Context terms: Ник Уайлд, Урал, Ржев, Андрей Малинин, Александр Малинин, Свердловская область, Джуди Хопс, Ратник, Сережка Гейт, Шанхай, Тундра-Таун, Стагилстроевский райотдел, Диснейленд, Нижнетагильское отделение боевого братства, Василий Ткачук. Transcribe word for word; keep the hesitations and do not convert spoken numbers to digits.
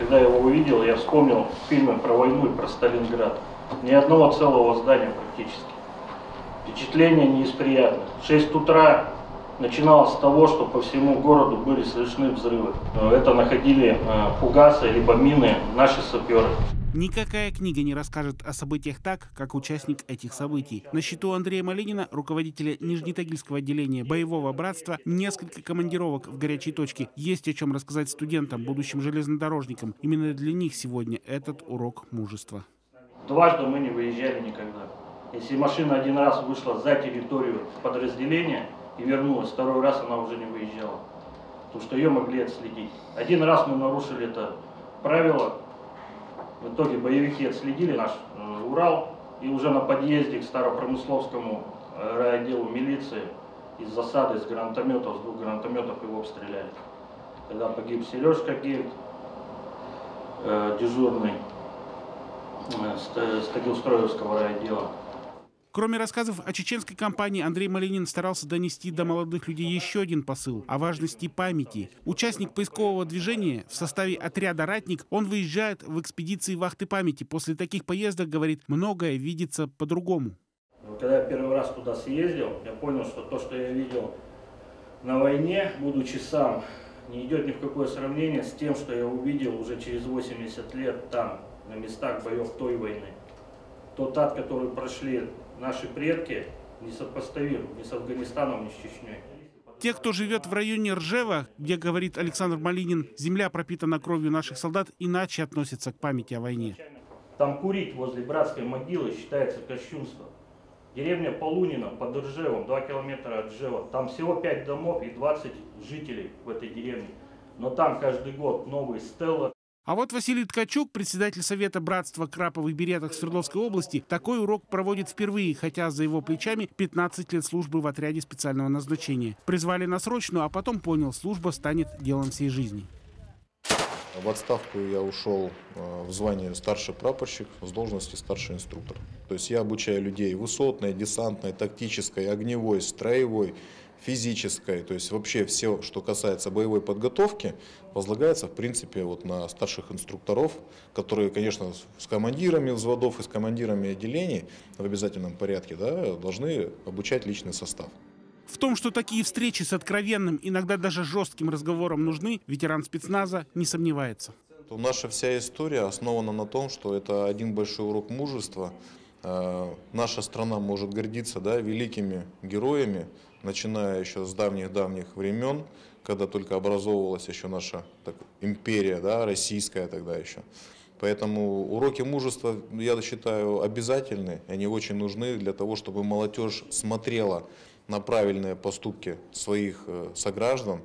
Когда я его увидел, я вспомнил фильмы про войну и про Сталинград. Ни одного целого здания практически. Впечатление не из приятных. В шесть утра начиналось с того, что по всему городу были слышны взрывы. Это находили фугасы либо мины наши саперы. Никакая книга не расскажет о событиях так, как участник этих событий. На счету Андрея Малинина, руководителя Нижнетагильского отделения боевого братства, несколько командировок в горячей точке. Есть о чем рассказать студентам, будущим железнодорожникам. Именно для них сегодня этот урок мужества. Дважды мы не выезжали никогда. Если машина один раз вышла за территорию подразделения и вернулась, второй раз она уже не выезжала, потому что ее могли отследить. Один раз мы нарушили это правило. В итоге боевики отследили наш Урал, и уже на подъезде к Старопромысловскому райотделу милиции из засады, из гранатометов, с двух гранатометов его обстреляли. Тогда погиб Сережка Гейт, дежурный Стагилстроевского райотдела. Кроме рассказов о чеченской кампании, Андрей Малинин старался донести до молодых людей еще один посыл о важности памяти. Участник поискового движения в составе отряда «Ратник», он выезжает в экспедиции вахты памяти. После таких поездок, говорит, многое видится по-другому. Когда я первый раз туда съездил, я понял, что то, что я видел на войне, будучи сам, не идет ни в какое сравнение с тем, что я увидел уже через восемьдесят лет там, на местах боев той войны. Тот ад, который прошли наши предки, несопоставим ни с Афганистаном, ни с Чечней. Те, кто живет в районе Ржева, где, говорит Александр Малинин, земля пропитана кровью наших солдат, иначе относятся к памяти о войне. Там курить возле братской могилы считается кощунством. Деревня Полунина под Ржевом, два километра от Ржева. Там всего пять домов и двадцать жителей в этой деревне. Но там каждый год новые стелы. А вот Василий Ткачук, председатель Совета Братства Краповых Беретов Свердловской области, такой урок проводит впервые, хотя за его плечами пятнадцать лет службы в отряде специального назначения. Призвали на срочную, а потом понял, служба станет делом всей жизни. В отставку я ушел в звание старший прапорщик, с должности старший инструктор. То есть я обучаю людей высотной, десантной, тактической, огневой, строевой, физической, то есть вообще все, что касается боевой подготовки, возлагается в принципе вот на старших инструкторов, которые, конечно, с командирами взводов и с командирами отделений в обязательном порядке, да, должны обучать личный состав. В том, что такие встречи с откровенным, иногда даже жестким разговором нужны, ветеран спецназа не сомневается. Наша вся история основана на том, что это один большой урок мужества. Наша страна может гордиться, да, великими героями, начиная еще с давних-давних времен, когда только образовывалась еще наша так, империя, да, российская тогда еще. Поэтому уроки мужества, я считаю, обязательны, они очень нужны для того, чтобы молодежь смотрела на правильные поступки своих сограждан.